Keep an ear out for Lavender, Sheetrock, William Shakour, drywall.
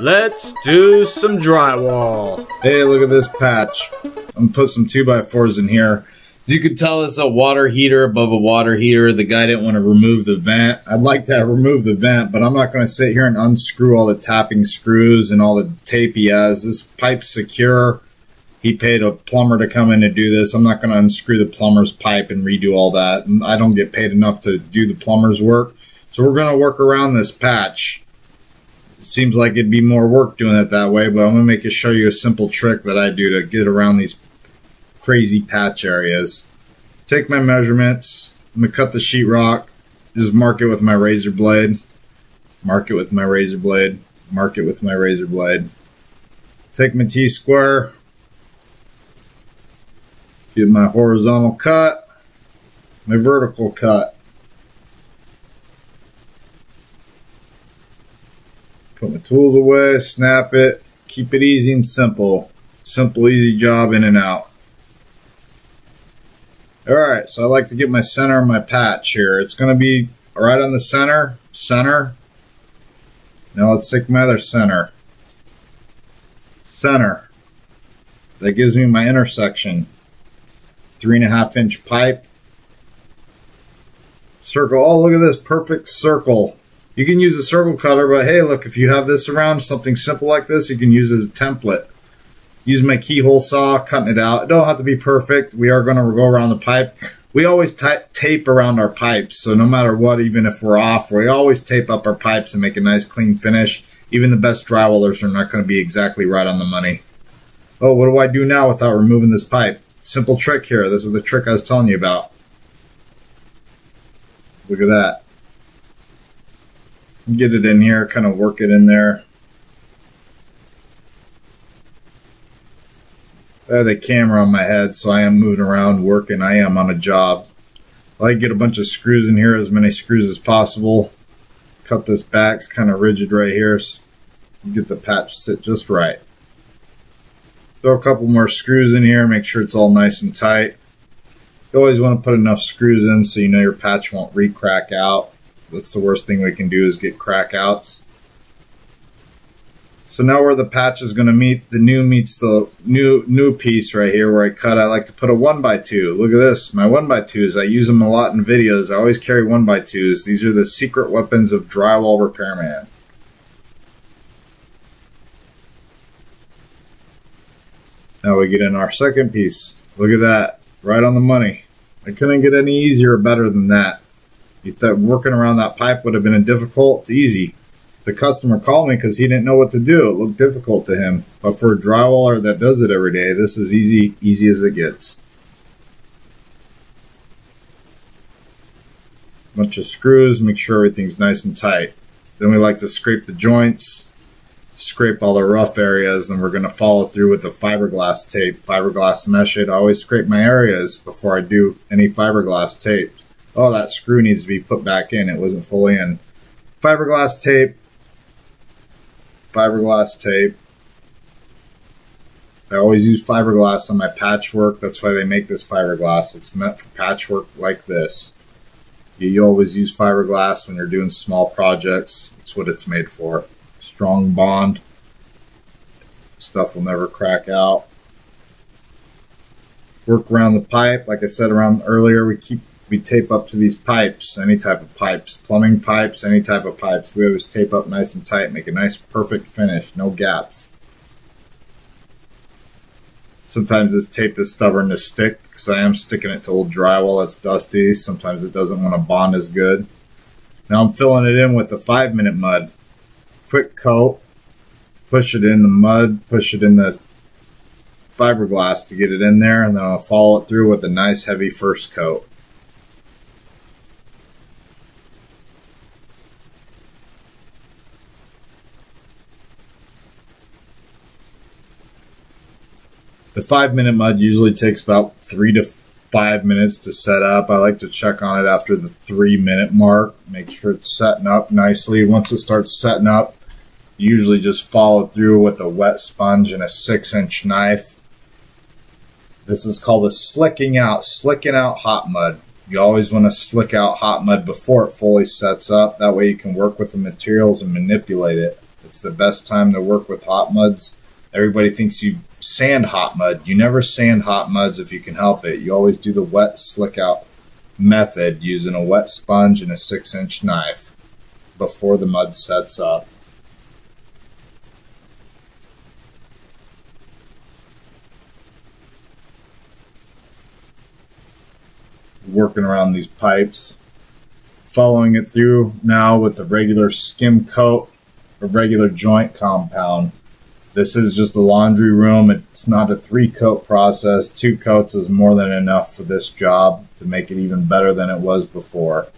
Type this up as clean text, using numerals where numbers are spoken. Let's do some drywall. Hey, look at this patch. I'm gonna put some 2x4s in here. As you can tell, it's a water heater above a water heater. The guy didn't want to remove the vent. I'd like to remove the vent, but I'm not going to sit here and unscrew all the tapping screws and all the tape he has. This pipe's secure. He paid a plumber to come in and do this. I'm not going to unscrew the plumber's pipe and redo all that. I don't get paid enough to do the plumber's work. So we're going to work around this patch. It seems like it'd be more work doing it that way, but I'm going to show you a simple trick that I do to get around these crazy patch areas. Take my measurements. I'm gonna cut the sheetrock. Just mark it with my razor blade. Mark it with my razor blade. Mark it with my razor blade. Take my T-square. Get my horizontal cut. My vertical cut. Put my tools away. Snap it. Keep it easy and simple. Simple, easy job in and out. Alright, so I like to get my center of my patch here. It's going to be right on the center. Center. Now let's take my other center. Center. That gives me my intersection. 3.5-inch pipe. Circle. Oh, look at this perfect circle. You can use a circle cutter, but hey, look, if you have this around, something simple like this, you can use as a template. Use my keyhole saw, cutting it out. It don't have to be perfect. We are going to go around the pipe. We always tape around our pipes, so no matter what, even if we're off, we always tape up our pipes and make a nice clean finish. Even the best drywallers are not going to be exactly right on the money. Oh, what do I do now without removing this pipe? Simple trick here. This is the trick I was telling you about. Look at that. Get it in here, kind of work it in there. I have the camera on my head, so I am moving around, working. I am on a job. I like to get a bunch of screws in here, as many screws as possible. Cut this back. It's kind of rigid right here. So get the patch sit just right. Throw a couple more screws in here. Make sure it's all nice and tight. You always want to put enough screws in so you know your patch won't re-crack out. That's the worst thing we can do is get crack outs. So now where the patch is going to meet, the new meets the new piece right here where I cut, I like to put a 1x2. Look at this. My 1x2s, I use them a lot in videos. I always carry 1x2s. These are the secret weapons of drywall repairman. Now we get in our second piece. Look at that. Right on the money. I couldn't get any easier or better than that. If that working around that pipe would have been difficult, it's easy. The customer called me because he didn't know what to do. It looked difficult to him. But for a drywaller that does it every day, this is easy as it gets. Bunch of screws, make sure everything's nice and tight. Then we like to scrape the joints, scrape all the rough areas, then we're going to follow through with the fiberglass tape, fiberglass mesh it. I always scrape my areas before I do any fiberglass tapes. Oh, that screw needs to be put back in. It wasn't fully in. Fiberglass tape. Fiberglass tape. I always use fiberglass on my patchwork. That's why they make this fiberglass. It's meant for patchwork like this. You always use fiberglass when you're doing small projects. That's what it's made for. Strong bond. Stuff will never crack out. Work around the pipe. Like I said earlier, we tape up to these pipes, any type of pipes, plumbing pipes, any type of pipes. We always tape up nice and tight, make a nice perfect finish, no gaps. Sometimes this tape is stubborn to stick because I am sticking it to old drywall that's dusty. Sometimes it doesn't want to bond as good. Now I'm filling it in with the 5-minute mud. Quick coat, push it in the mud, push it in the fiberglass to get it in there, and then I'll follow it through with a nice heavy first coat. The 5-minute mud usually takes about 3 to 5 minutes to set up. I like to check on it after the 3-minute mark. Make sure it's setting up nicely. Once it starts setting up, you usually just follow through with a wet sponge and a 6-inch knife. This is called a slicking out hot mud. You always want to slick out hot mud before it fully sets up. That way you can work with the materials and manipulate it. It's the best time to work with hot muds. Everybody thinks you sand hot mud. You never sand hot muds if you can help it. You always do the wet slick out method using a wet sponge and a 6-inch knife before the mud sets up. Working around these pipes, following it through now with the regular skim coat or regular joint compound. This is just the laundry room. It's not a 3-coat process. 2 coats is more than enough for this job to make it even better than it was before.